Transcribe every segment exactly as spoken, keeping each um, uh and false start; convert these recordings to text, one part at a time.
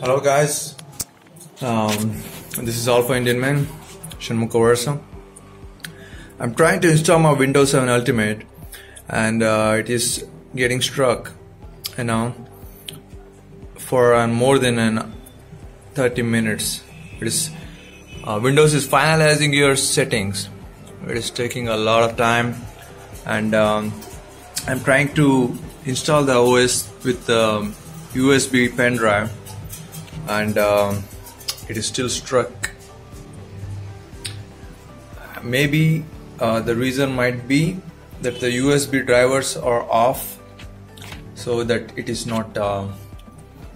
Hello guys, um, this is all for Indian man, Shanmukhavarsa. I'm trying to install my Windows seven Ultimate and uh, it is getting stuck, you know, for uh, more than an thirty minutes. It is uh, Windows is finalizing your settings. It is taking a lot of time, and um, I'm trying to install the O S with the um, U S B pen drive, and um, it is still stuck. Maybe uh, the reason might be that the U S B drivers are off, so that it is not uh,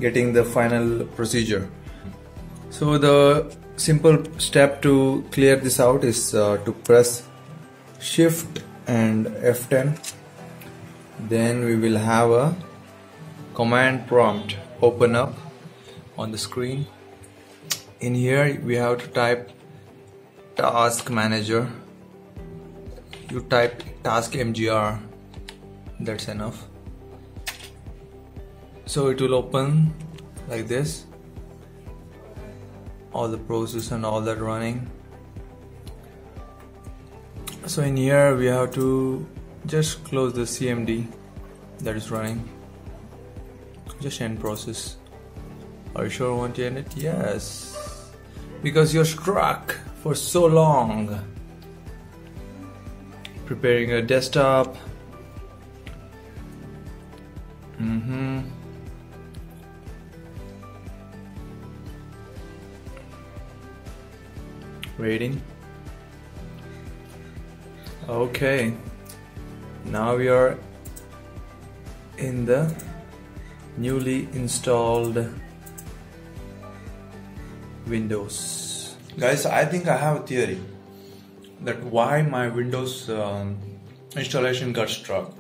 getting the final procedure. So the simple step to clear this out is uh, to press Shift and F ten. Then we will have a command prompt open up on the screen. In here we have to type task manager. You type task M G R, that's enough. So it will open like this, all the process and all that running. So in here we have to just close the C M D that is running, just end process. Are you sure you want to end it? Yes, because you're stuck for so long preparing your desktop. Mm-hmm. Waiting. Okay, now we are in the newly installed Windows. Guys, I think I have a theory that why my Windows um, installation got stuck,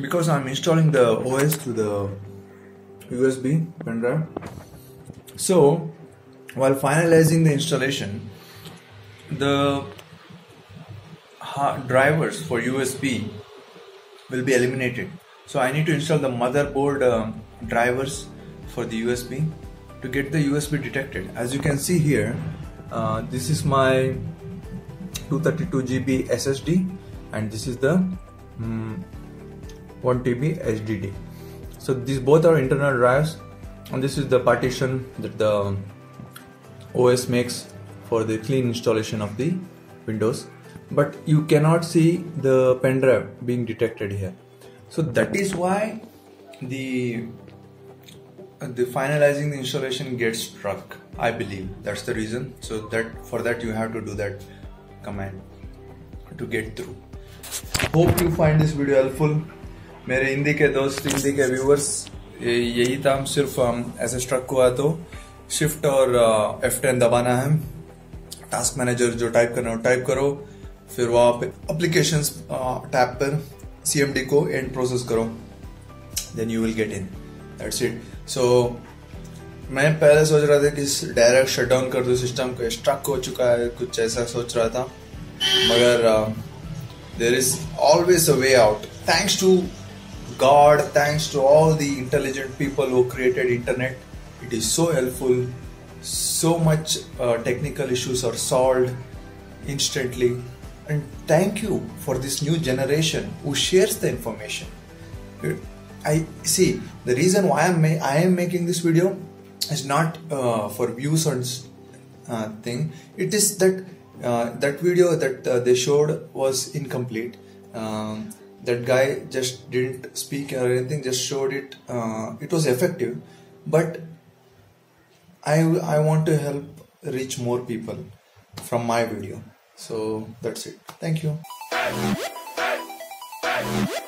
because I'm installing the O S to the U S B pen drive. So while finalizing the installation, the drivers for U S B will be eliminated, so I need to install the motherboard um, drivers for the U S B to get the U S B detected. As you can see here, uh, this is my two thirty-two G B S S D and this is the um, one T B H D D. So these both are internal drives, and this is the partition that the O S makes for the clean installation of the Windows, but you cannot see the pen drive being detected here. So that is why the the finalizing the installation gets stuck. I believe that's the reason. So that for that you have to do that command to get through. Hope you find this video helpful. मेरे हिंदी के दोस्त, हिंदी के viewers, यही था, सिर्फ ऐसे struck हुआ तो shift और F ten दबाना है, task manager जो type करना हो type करो, फिर वहाँ पे applications tab पर C M D को end process करो, then you will get in. That's it. So मैं पहले सोच रहा था कि डायरेक्ट शटडाउन कर दूं सिस्टम को, स्ट्रक हो चुका है कुछ ऐसा सोच रहा था, मगर there is always a way out. Thanks to God, thanks to all the intelligent people who created internet. It is so helpful. So much technical issues are solved instantly, and thank you for this new generation who shares the information. I see the reason why I'm ma I am making this video is not uh, for views or uh, thing. It is that uh, that video that uh, they showed was incomplete. Um, that guy just didn't speak or anything, just showed it. Uh, it was effective, but I I want to help reach more people from my video. So that's it. Thank you.